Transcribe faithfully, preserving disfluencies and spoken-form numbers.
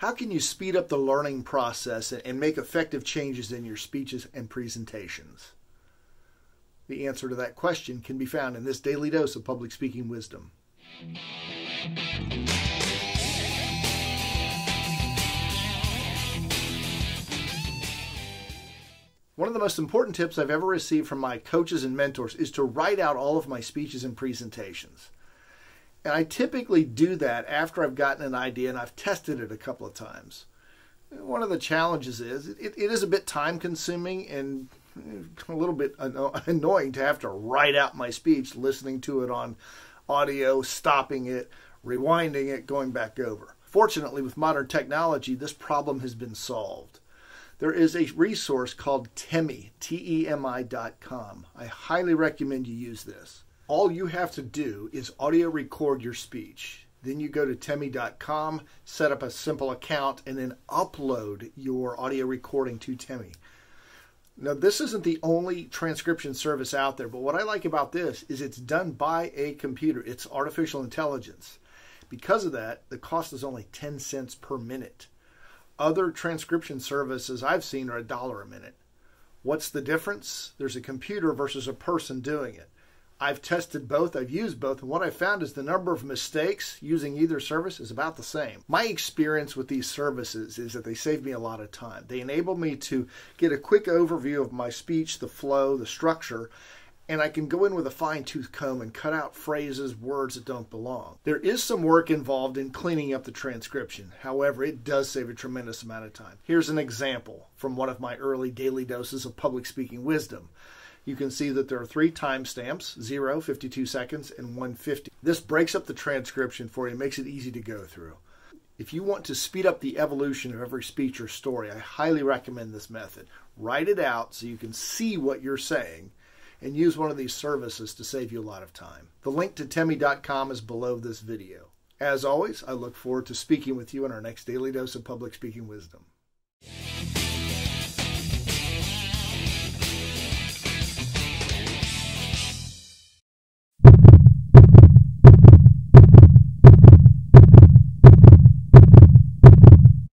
How can you speed up the learning process and make effective changes in your speeches and presentations? The answer to that question can be found in this Daily Dose of Public Speaking Wisdom. One of the most important tips I've ever received from my coaches and mentors is to write out all of my speeches and presentations. And I typically do that after I've gotten an idea and I've tested it a couple of times. One of the challenges is it, it is a bit time consuming and a little bit annoying to have to write out my speech, listening to it on audio, stopping it, rewinding it, going back over. Fortunately, with modern technology, this problem has been solved. There is a resource called Temi, T E M I dot com. I highly recommend you use this. All you have to do is audio record your speech. Then you go to Temi dot com, set up a simple account, and then upload your audio recording to Temi. Now, this isn't the only transcription service out there, but what I like about this is it's done by a computer. It's artificial intelligence. Because of that, the cost is only ten cents per minute. Other transcription services I've seen are a dollar a minute. What's the difference? There's a computer versus a person doing it. I've tested both, I've used both, and what I found is the number of mistakes using either service is about the same. My experience with these services is that they save me a lot of time. They enable me to get a quick overview of my speech, the flow, the structure, and I can go in with a fine-tooth comb and cut out phrases, words that don't belong. There is some work involved in cleaning up the transcription. However, it does save a tremendous amount of time. Here's an example from one of my early Daily Doses of Public Speaking Wisdom. You can see that there are three timestamps, zero, fifty-two seconds, and one hundred fifty. This breaks up the transcription for you and makes it easy to go through. If you want to speed up the evolution of every speech or story, I highly recommend this method. Write it out so you can see what you're saying and use one of these services to save you a lot of time. The link to Temi dot com is below this video. As always, I look forward to speaking with you in our next Daily Dose of Public Speaking Wisdom.